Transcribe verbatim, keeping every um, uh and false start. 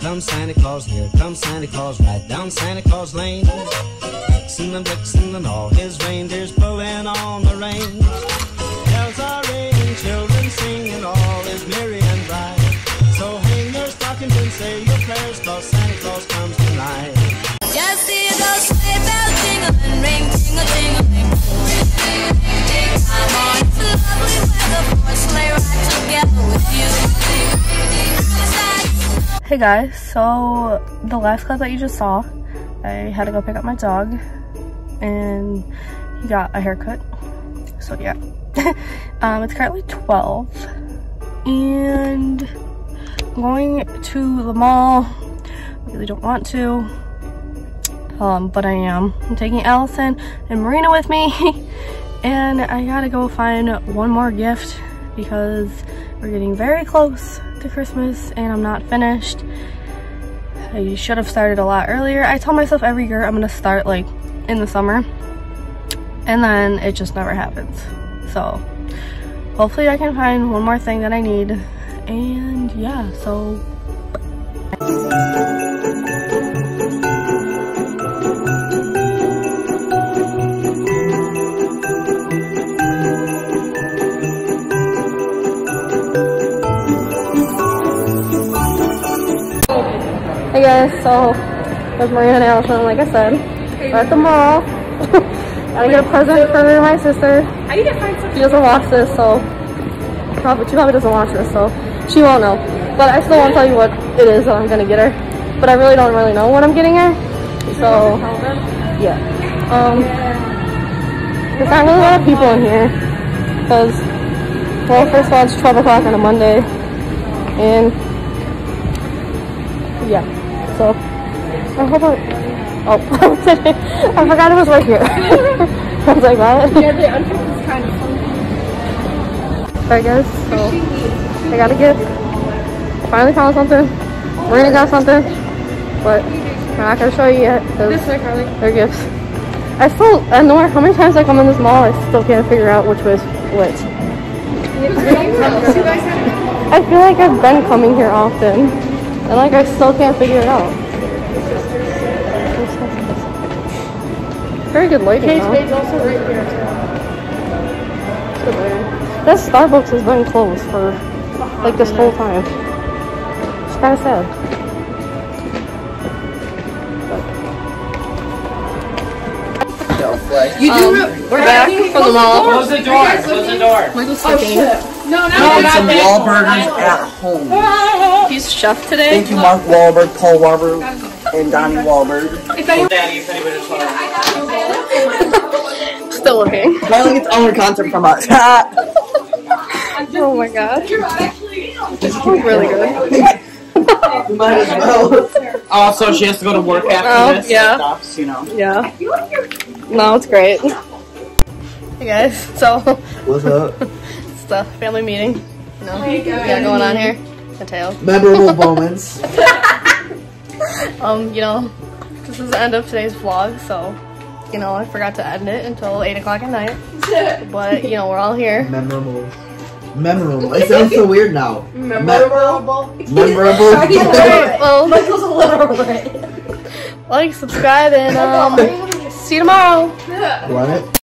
comes Santa Claus, here comes Santa Claus, right down Santa Claus Lane. Vixen and Vixen and all his reindeers pulling on the reins. Bells are ringing, children singing, all is merry and bright. So hang your stockings and say your prayers, 'cause Santa Claus comes tonight. Just hear those sleigh bells jingle and ring, jingle, jingle, ring. Take time on, it's a lovely weather for a sleigh ride together with you. Hey guys, so the last clip that you just saw, I had to go pick up my dog and he got a haircut, so yeah. Um, it's currently twelve and I'm going to the mall. I really don't want to, um, but I am. I'm taking Allison and Marina with me and I gotta go find one more gift because we're getting very close to Christmas and I'm not finished. I should have started a lot earlier. I tell myself every year I'm gonna start like in the summer and then it just never happens. So hopefully I can find one more thing that I need, and yeah, so hey guys, so with Maria and Allison, like I said, we're at the mall. Gotta get a present for my sister. I need to find something. She doesn't watch this, so probably she probably doesn't watch this, so she won't know. But I still won't tell you what it is that I'm gonna get her. But I really don't really know what I'm getting her. So yeah, um, there's not really a lot of people in here because, well, first of all, it's twelve o'clock on a Monday, and yeah. So, I hope I, oh, I forgot it was right here. I was like, what? Yeah, the unpack is kind of funky. Alright guys, so, I got a gift. I finally found something. Marina got something. But, I'm not going to show you yet, because they're gifts. I still, I know how many times I come in this mall, I still can't figure out which was which. I feel like I've been coming here often. And like, I still can't figure it out. Very good lighting. Case Bay's also right here. So that Starbucks has been closed for like this whole time. It's kind of sad. But. You do. Um, we're back from the mall. Close the door. Close the door. Michael's oh shit. No, no, no, some Wahlburgers at home. He's chef today. Thank you, Mark Wahlberg, Paul Wahlberg, and Donnie Wahlberg. Daddy, if anybody just wants. Still looking. Finally gets all her content from us. Oh my god. You're actually really good. You might as well. Also, she has to go to work after oh, this. Yeah. Stops, you know. Yeah. No, it's great. Hey guys, so. What's up? A family meeting, you know, we got going on here. Mateo. Memorable moments. Um, you know, this is the end of today's vlog, so you know I forgot to end it until eight o'clock at night. But you know we're all here. Memorable. Memorable. It sounds so weird now. Memorable. Memorable. Memorable. Sorry, well, Michael's illiterate. Like, subscribe, and um, see you tomorrow. What?